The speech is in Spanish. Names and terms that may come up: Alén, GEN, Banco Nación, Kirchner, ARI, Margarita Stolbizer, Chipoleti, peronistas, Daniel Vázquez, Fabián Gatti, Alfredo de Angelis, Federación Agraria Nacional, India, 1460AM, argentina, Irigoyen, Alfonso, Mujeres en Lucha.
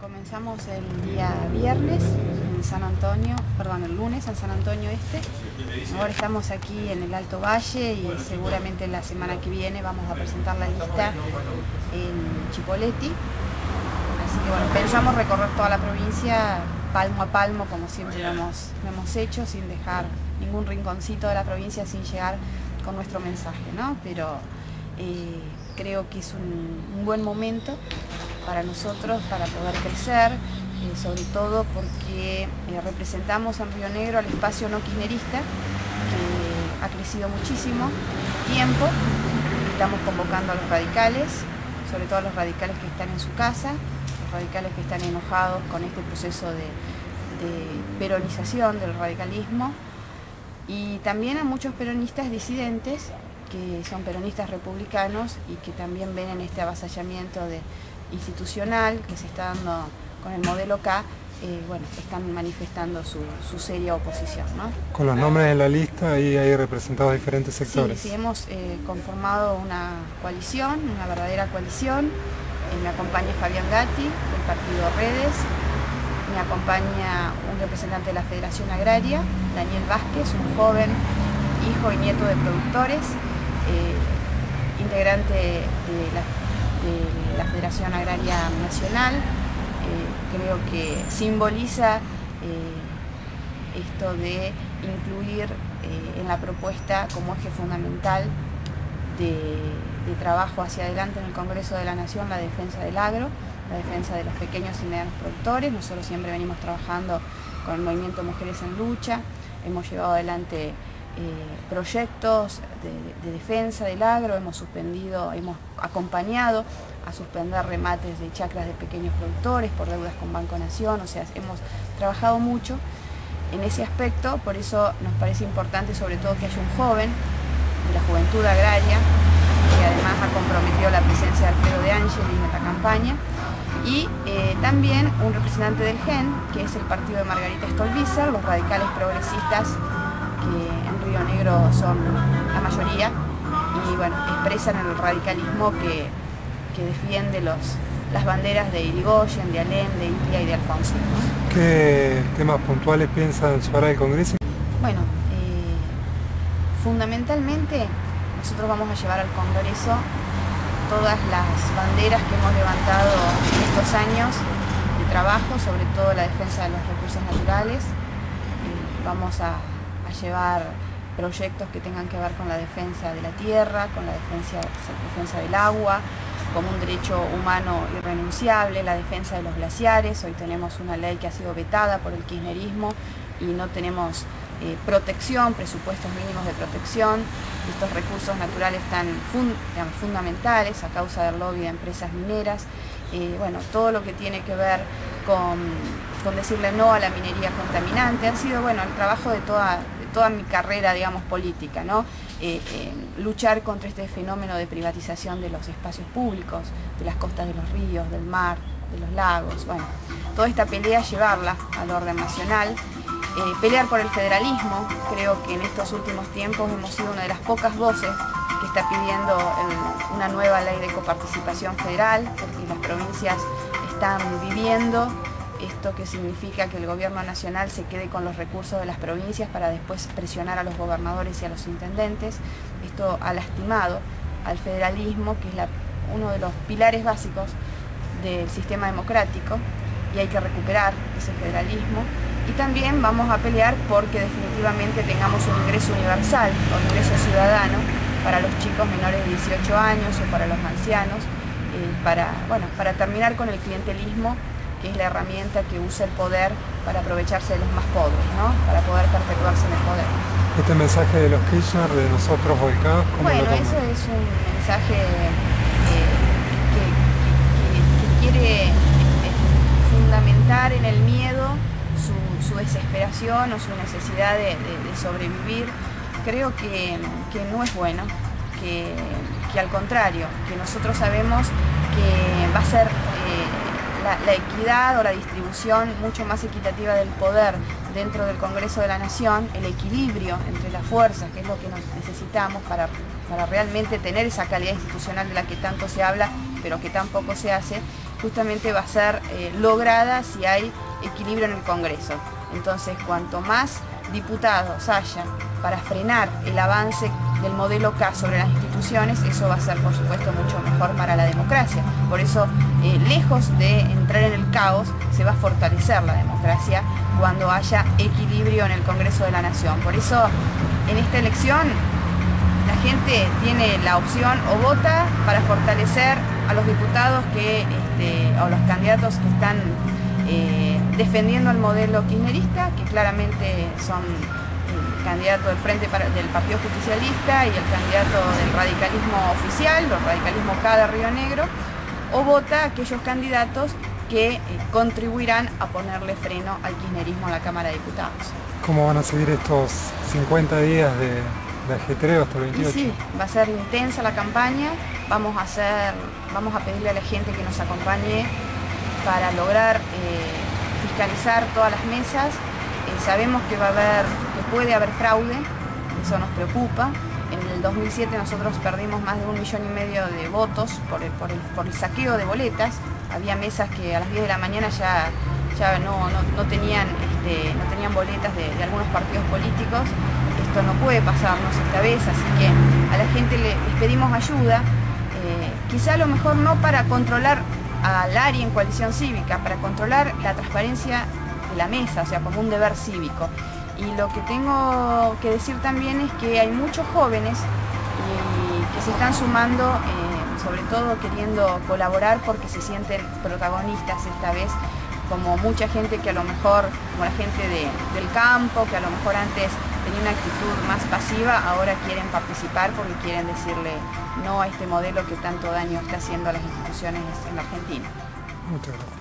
Comenzamos el día viernes en San Antonio, perdón, el lunes en San Antonio Este. Ahora estamos aquí en el Alto Valle y seguramente la semana que viene vamos a presentar la lista en Chipoleti. Así que bueno, pensamos recorrer toda la provincia palmo a palmo, como siempre lo hemos hecho, sin dejar ningún rinconcito de la provincia, sin llegar con nuestro mensaje, ¿no? Pero creo que es un buen momento para nosotros, para poder crecer, sobre todo porque representamos en Río Negro al espacio no kirchnerista, que ha crecido muchísimo en el tiempo. Estamos convocando a los radicales, sobre todo a los radicales que están en su casa, los radicales que están enojados con este proceso de peronización del radicalismo, y también a muchos peronistas disidentes, que son peronistas republicanos y que también ven en este avasallamiento institucional que se está dando con el modelo K, bueno, están manifestando su seria oposición, ¿no? Con los nombres en la lista ahí hay representados diferentes sectores. Sí, hemos conformado una coalición, una verdadera coalición. Me acompaña Fabián Gatti, del partido Redes. Me acompaña un representante de la Federación Agraria, Daniel Vázquez, un joven hijo y nieto de productores, integrante de la Federación Agraria Nacional. Creo que simboliza esto de incluir en la propuesta como eje fundamental de trabajo hacia adelante en el Congreso de la Nación la defensa del agro, la defensa de los pequeños y medianos productores. Nosotros siempre venimos trabajando con el movimiento Mujeres en Lucha, hemos llevado adelante proyectos de defensa del agro, hemos acompañado a suspender remates de chacras de pequeños productores por deudas con Banco Nación. O sea, hemos trabajado mucho en ese aspecto, por eso nos parece importante sobre todo que haya un joven de la juventud agraria, que además ha comprometido la presencia de Alfredo de Angelis en la campaña, y también un representante del GEN, que es el partido de Margarita Stolbizer, los radicales progresistas que en Río Negro son la mayoría, y bueno, expresan el radicalismo que defiende las banderas de Irigoyen, de Alén, de India y de Alfonso, ¿no? ¿Qué temas puntuales piensan llevar al Congreso? Bueno, fundamentalmente nosotros vamos a llevar al Congreso todas las banderas que hemos levantado en estos años de trabajo, sobre todo la defensa de los recursos naturales. Vamos a llevar proyectos que tengan que ver con la defensa de la tierra, con la defensa del agua, como un derecho humano irrenunciable, la defensa de los glaciares. Hoy tenemos una ley que ha sido vetada por el kirchnerismo y no tenemos protección, presupuestos mínimos de protección. Estos recursos naturales tan fundamentales a causa del lobby de empresas mineras. Bueno, todo lo que tiene que ver con decirle no a la minería contaminante ha sido, bueno, el trabajo de toda mi carrera, digamos, política, ¿no? Luchar contra este fenómeno de privatización de los espacios públicos, de las costas, de los ríos, del mar, de los lagos. Bueno, toda esta pelea llevarla al orden nacional, pelear por el federalismo. Creo que en estos últimos tiempos hemos sido una de las pocas voces que está pidiendo una nueva ley de coparticipación federal, porque las provincias están viviendo esto que significa que el gobierno nacional se quede con los recursos de las provincias para después presionar a los gobernadores y a los intendentes. Esto ha lastimado al federalismo, que es uno de los pilares básicos del sistema democrático, y hay que recuperar ese federalismo. Y también vamos a pelear porque definitivamente tengamos un ingreso universal o ingreso ciudadano para los chicos menores de 18 años o para los ancianos, para terminar con el clientelismo, que es la herramienta que usa el poder para aprovecharse de los más pobres, ¿no? Para poder perpetuarse en el poder. Este mensaje de los Kirchner, de nosotros hoy acá, ¿cómo lo toman? Eso es un mensaje que quiere fundamentar en el miedo su desesperación o su necesidad de sobrevivir. Creo que no es bueno, que al contrario, que nosotros sabemos que va a ser la equidad o la distribución mucho más equitativa del poder dentro del Congreso de la Nación, el equilibrio entre las fuerzas, que es lo que nos necesitamos para realmente tener esa calidad institucional de la que tanto se habla, pero que tan poco se hace, justamente va a ser lograda si hay equilibrio en el Congreso. Entonces, cuanto más diputados haya para frenar el avance del modelo K sobre las instituciones, eso va a ser, por supuesto, mucho mejor para la democracia. Por eso, lejos de entrar en el caos, se va a fortalecer la democracia cuando haya equilibrio en el Congreso de la Nación. Por eso, en esta elección, la gente tiene la opción o vota para fortalecer a los diputados que, o los candidatos que están defendiendo el modelo kirchnerista, que claramente son el candidato del Frente del Partido Justicialista y el candidato del radicalismo oficial, el radicalismo K de Río Negro, o vota a aquellos candidatos que contribuirán a ponerle freno al kirchnerismo en la Cámara de Diputados. ¿Cómo van a seguir estos 50 días de ajetreo hasta el 28? Y sí, va a ser intensa la campaña, vamos a pedirle a la gente que nos acompañe para lograr fiscalizar todas las mesas. Sabemos que puede haber fraude, eso nos preocupa. En el 2007 nosotros perdimos más de 1,5 millones de votos por el saqueo de boletas. Había mesas que a las 10 de la mañana ya no tenían boletas de algunos partidos políticos. Esto no puede pasarnos esta vez, así que a la gente les pedimos ayuda. Quizá a lo mejor no para controlar al ARI en coalición cívica, para controlar la transparencia de la mesa, o sea, como un deber cívico. Y lo que tengo que decir también es que hay muchos jóvenes que se están sumando, sobre todo queriendo colaborar porque se sienten protagonistas esta vez, como mucha gente que a lo mejor, como la gente del campo, que a lo mejor antes tenía una actitud más pasiva, ahora quieren participar porque quieren decirle no a este modelo que tanto daño está haciendo a las instituciones en la Argentina. Muchas gracias.